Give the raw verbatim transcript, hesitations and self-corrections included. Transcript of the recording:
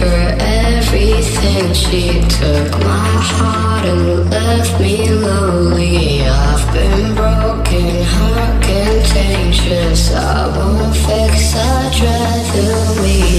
her everything. She took my heart and left me lonely. I've been broken, hurt, contentious. I won't fix, I'd rather leave.